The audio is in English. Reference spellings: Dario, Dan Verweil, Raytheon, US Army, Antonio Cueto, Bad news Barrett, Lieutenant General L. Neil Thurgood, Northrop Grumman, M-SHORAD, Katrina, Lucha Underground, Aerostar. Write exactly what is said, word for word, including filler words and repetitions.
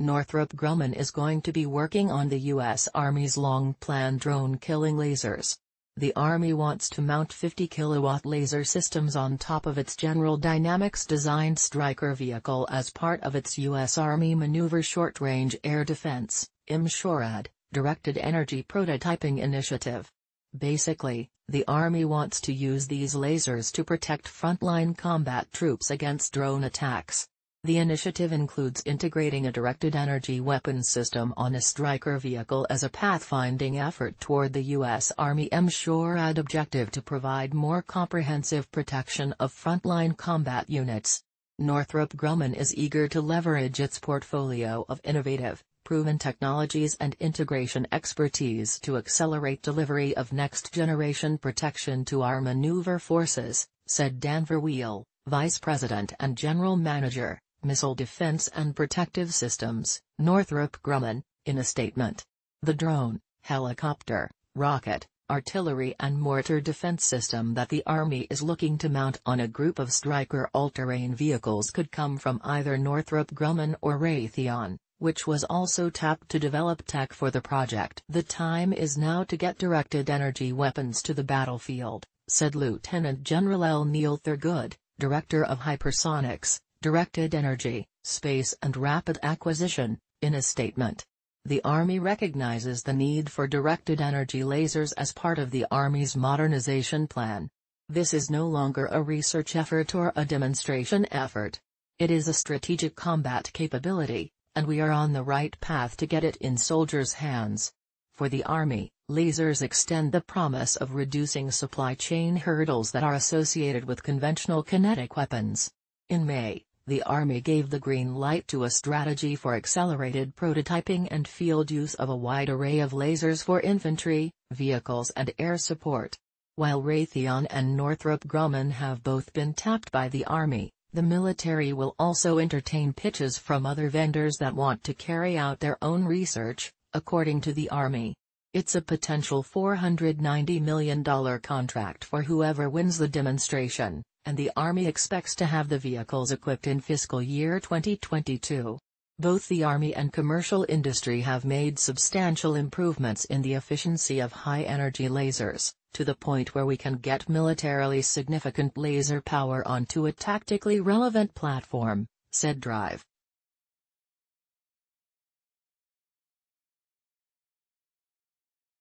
Northrop Grumman is going to be working on the U S Army's long-planned drone killing lasers. The Army wants to mount fifty kilowatt laser systems on top of its General Dynamics-designed Striker vehicle as part of its U S Army Maneuver Short-Range Air Defense (M SHORAD) Directed Energy Prototyping Initiative. Basically, the Army wants to use these lasers to protect frontline combat troops against drone attacks. The initiative includes integrating a directed energy weapons system on a Striker vehicle as a pathfinding effort toward the U S Army M SHORAD objective to provide more comprehensive protection of frontline combat units. Northrop Grumman is eager to leverage its portfolio of innovative, proven technologies and integration expertise to accelerate delivery of next-generation protection to our maneuver forces, said Dan Verweil, Vice President and General Manager, Missile Defense and Protective Systems, Northrop Grumman, in a statement. The drone, helicopter, rocket, artillery and mortar defense system that the Army is looking to mount on a group of Striker all-terrain vehicles could come from either Northrop Grumman or Raytheon, which was also tapped to develop tech for the project. The time is now to get directed energy weapons to the battlefield, said Lieutenant General L. Neil Thurgood, Director of Hypersonics, Directed Energy, Space and Rapid Acquisition, in a statement. The Army recognizes the need for directed energy lasers as part of the Army's modernization plan. This is no longer a research effort or a demonstration effort. It is a strategic combat capability, and we are on the right path to get it in soldiers' hands. For the Army, lasers extend the promise of reducing supply chain hurdles that are associated with conventional kinetic weapons. In May, the Army gave the green light to a strategy for accelerated prototyping and field use of a wide array of lasers for infantry, vehicles and air support. While Raytheon and Northrop Grumman have both been tapped by the Army, the military will also entertain pitches from other vendors that want to carry out their own research, according to the Army. It's a potential four hundred ninety million dollars contract for whoever wins the demonstration, and the Army expects to have the vehicles equipped in fiscal year twenty twenty-two. Both the Army and commercial industry have made substantial improvements in the efficiency of high-energy lasers, to the point where we can get militarily significant laser power onto a tactically relevant platform, said Drive.